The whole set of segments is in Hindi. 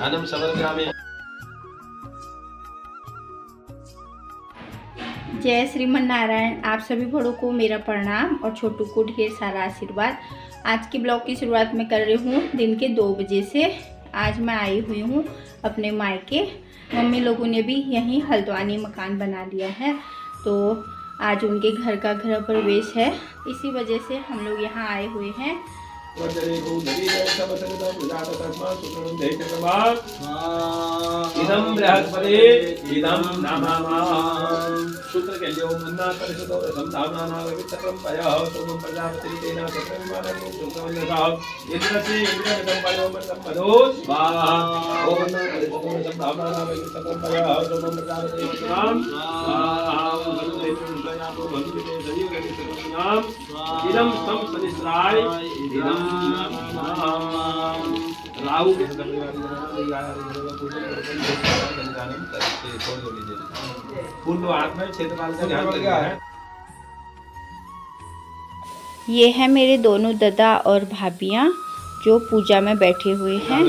धानम सवरग्रामे। जय श्रीमन्नारायण। आप सभी बड़ों को मेरा प्रणाम और छोटू को ढेर सारा आशीर्वाद। आज के ब्लॉग की शुरुआत मैं कर रही हूँ दिन के 2 बजे से। आज मैं आई हुई हूँ अपने मायके। मम्मी लोगों ने भी यहीं हल्द्वानी मकान बना लिया है, तो आज उनके घर का गृह प्रवेश है, इसी वजह से हम लोग यहाँ आए हुए हैं। राहु के में ये है मेरे दोनों दादा और भाभियाँ जो पूजा में बैठे हुए हैं।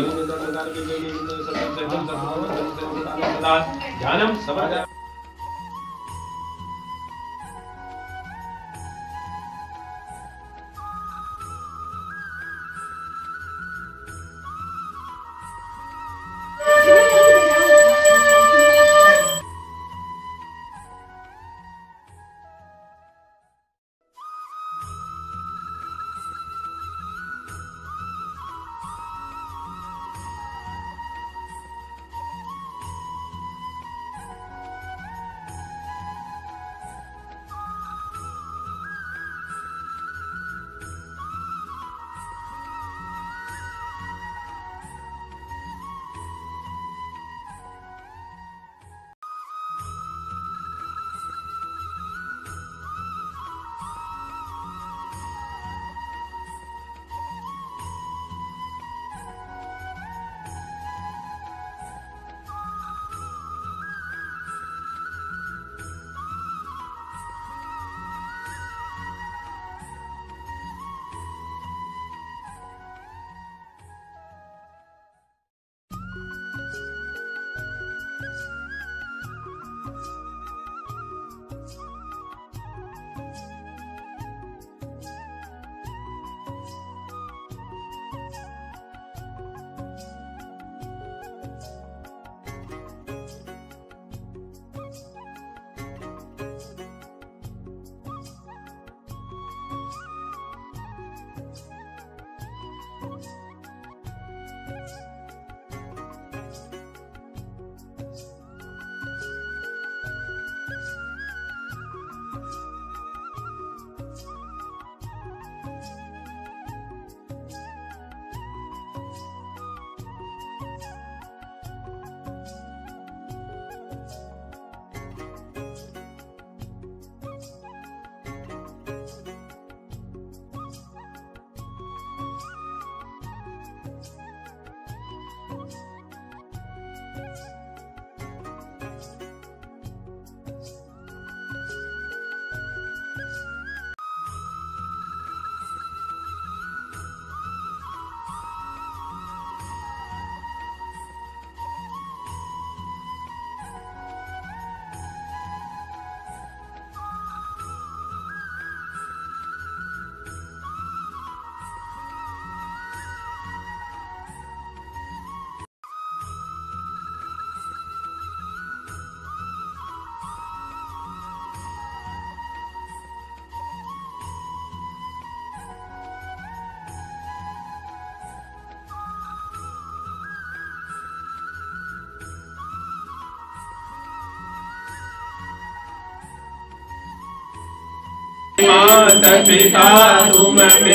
माता पिता तुम मेरे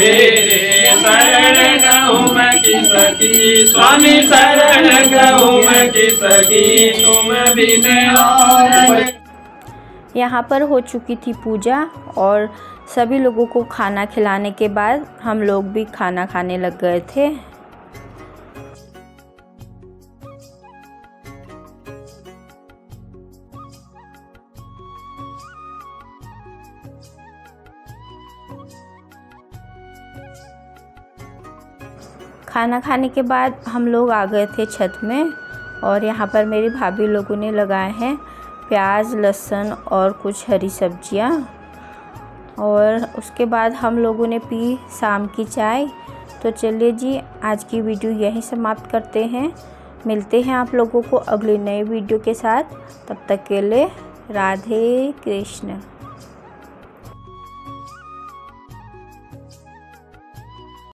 शरण गहुँ मैं की सखी, स्वामी शरण गहुँ मैं की सखी तुम बिन और। यहाँ पर हो चुकी थी पूजा और सभी लोगों को खाना खिलाने के बाद हम लोग भी खाना खाने लग गए थे। खाना खाने के बाद हम लोग आ गए थे छत में और यहाँ पर मेरी भाभी लोगों ने लगाए हैं प्याज, लहसुन और कुछ हरी सब्जियाँ। और उसके बाद हम लोगों ने पी शाम की चाय। तो चलिए जी, आज की वीडियो यहीं समाप्त करते हैं। मिलते हैं आप लोगों को अगली नई वीडियो के साथ। तब तक के लिए राधे कृष्ण।